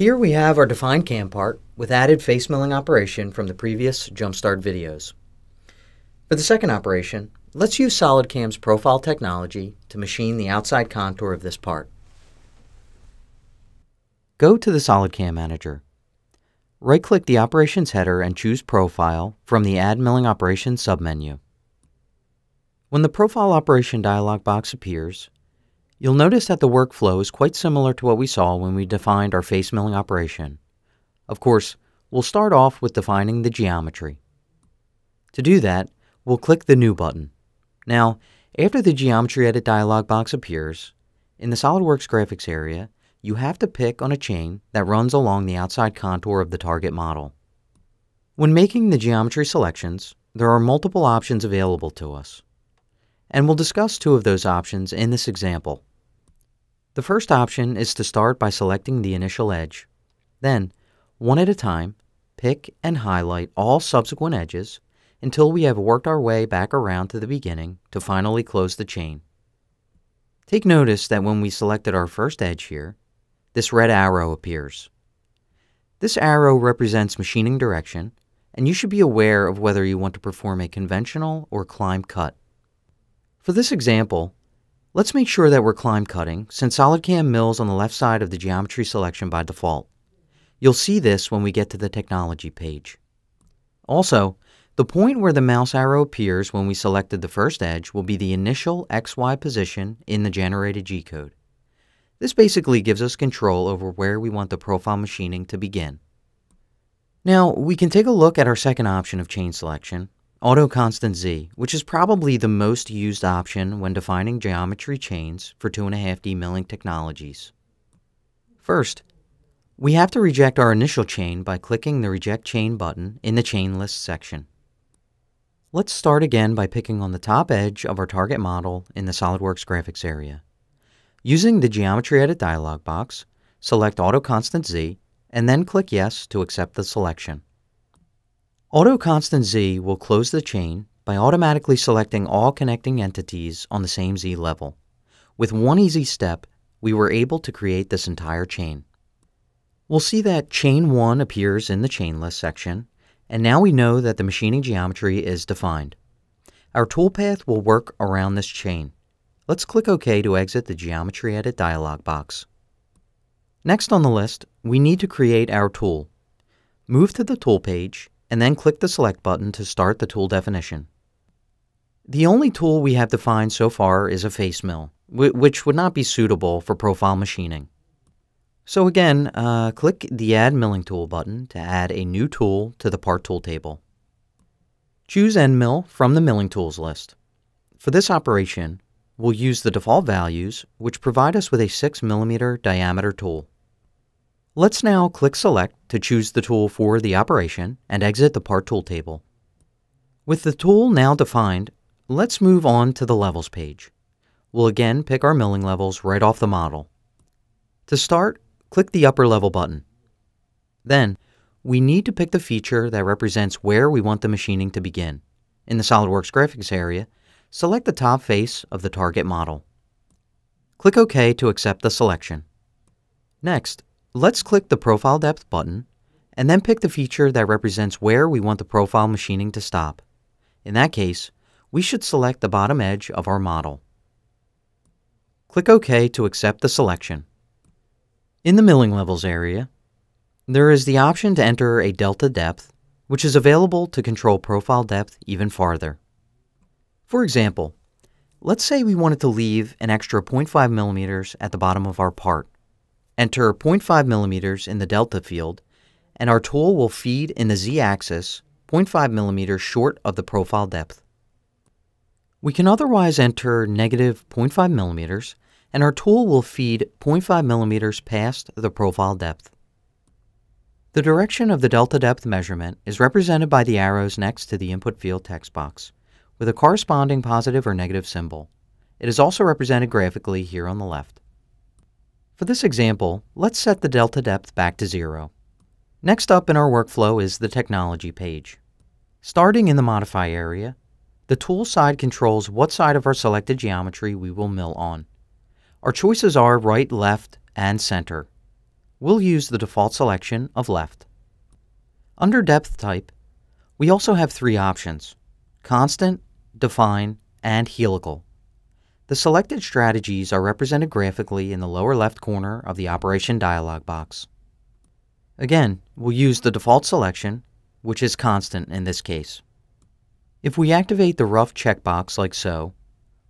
Here we have our defined cam part with added face milling operation from the previous jumpstart videos. For the second operation, let's use SolidCAM's profile technology to machine the outside contour of this part. Go to the SolidCAM manager. Right-click the operations header and choose Profile from the Add Milling Operations submenu. When the Profile Operation dialog box appears, you'll notice that the workflow is quite similar to what we saw when we defined our face milling operation. Of course, we'll start off with defining the geometry. To do that, we'll click the New button. Now, after the Geometry Edit dialog box appears, in the SOLIDWORKS graphics area, you have to pick on a chain that runs along the outside contour of the target model. When making the geometry selections, there are multiple options available to us, and we'll discuss two of those options in this example. The first option is to start by selecting the initial edge. Then, one at a time, pick and highlight all subsequent edges until we have worked our way back around to the beginning to finally close the chain. Take notice that when we selected our first edge here, this red arrow appears. This arrow represents machining direction, and you should be aware of whether you want to perform a conventional or climb cut. For this example, let's make sure that we're climb cutting since SolidCAM mills on the left side of the geometry selection by default. You'll see this when we get to the technology page. Also, the point where the mouse arrow appears when we selected the first edge will be the initial XY position in the generated G-code. This basically gives us control over where we want the profile machining to begin. Now, we can take a look at our second option of chain selection, Auto Constant Z, which is probably the most used option when defining geometry chains for 2.5D milling technologies. First, we have to reject our initial chain by clicking the Reject Chain button in the Chain List section. Let's start again by picking on the top edge of our target model in the SolidWorks graphics area. Using the Geometry Edit dialog box, select Auto Constant Z, and then click Yes to accept the selection. Auto Constant Z will close the chain by automatically selecting all connecting entities on the same Z level. With one easy step, we were able to create this entire chain. We'll see that Chain 1 appears in the Chain List section, and now we know that the machining geometry is defined. Our toolpath will work around this chain. Let's click OK to exit the Geometry Edit dialog box. Next on the list, we need to create our tool. Move to the Tool page, and then click the Select button to start the tool definition. The only tool we have defined so far is a face mill, which would not be suitable for profile machining. So again, click the Add Milling Tool button to add a new tool to the Part Tool table. Choose End Mill from the Milling Tools list. For this operation, we'll use the default values, which provide us with a 6mm diameter tool. Let's now click Select to choose the tool for the operation and exit the Part Tool table. With the tool now defined, let's move on to the Levels page. We'll again pick our milling levels right off the model. To start, click the Upper Level button. Then, we need to pick the feature that represents where we want the machining to begin. In the SolidWorks graphics area, select the top face of the target model. Click OK to accept the selection. Next, let's click the Profile Depth button, and then pick the feature that represents where we want the profile machining to stop. In that case, we should select the bottom edge of our model. Click OK to accept the selection. In the Milling Levels area, there is the option to enter a delta depth, which is available to control profile depth even farther. For example, let's say we wanted to leave an extra 0.5mm at the bottom of our part. Enter 0.5mm in the delta field, and our tool will feed in the z-axis 0.5mm short of the profile depth. We can otherwise enter negative 0.5mm, and our tool will feed 0.5mm past the profile depth. The direction of the delta depth measurement is represented by the arrows next to the input field text box, with a corresponding positive or negative symbol. It is also represented graphically here on the left. For this example, let's set the delta depth back to 0. Next up in our workflow is the technology page. Starting in the Modify area, the tool side controls what side of our selected geometry we will mill on. Our choices are right, left, and center. we'll use the default selection of left. Under Depth Type, we also have three options: Constant, Define, and Helical. The selected strategies are represented graphically in the lower left corner of the Operation dialog box. Again, we'll use the default selection, which is Constant in this case. If we activate the Rough checkbox like so,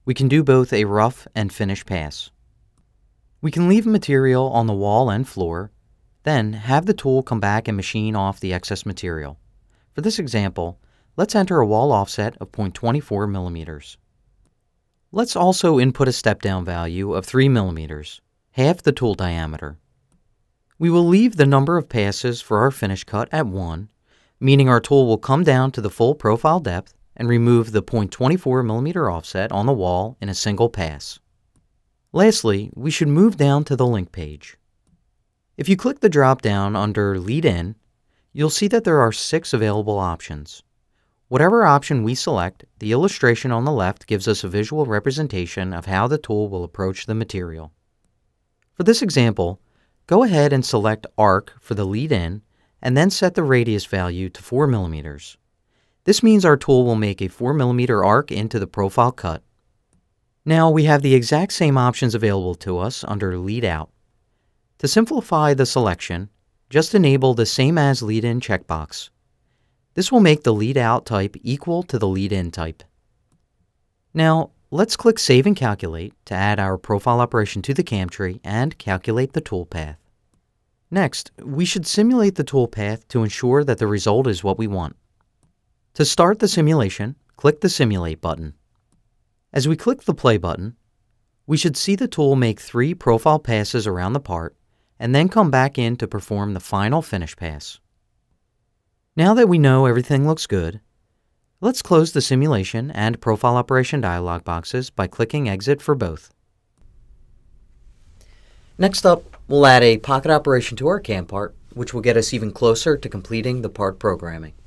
we can do both a rough and finish pass. We can leave material on the wall and floor, then have the tool come back and machine off the excess material. For this example, let's enter a wall offset of 0.24 millimeters. Let's also input a step-down value of 3 millimeters, half the tool diameter. We will leave the number of passes for our finish cut at 1, meaning our tool will come down to the full profile depth and remove the 0.24 millimeter offset on the wall in a single pass. Lastly, we should move down to the link page. If you click the drop-down under Lead In, you'll see that there are 6 available options. Whatever option we select, the illustration on the left gives us a visual representation of how the tool will approach the material. For this example, go ahead and select Arc for the lead in, and then set the radius value to 4 millimeters. This means our tool will make a 4 millimeter arc into the profile cut. Now we have the exact same options available to us under Lead Out. To simplify the selection, just enable the Same As Lead In checkbox. This will make the Lead Out type equal to the Lead In type. Now let's click Save and Calculate to add our profile operation to the cam tree and calculate the tool path. Next, we should simulate the tool path to ensure that the result is what we want. To start the simulation, click the Simulate button. As we click the play button, we should see the tool make 3 profile passes around the part and then come back in to perform the final finish pass. Now that we know everything looks good, let's close the simulation and profile operation dialog boxes by clicking exit for both. Next up, we'll add a pocket operation to our cam part, which will get us even closer to completing the part programming.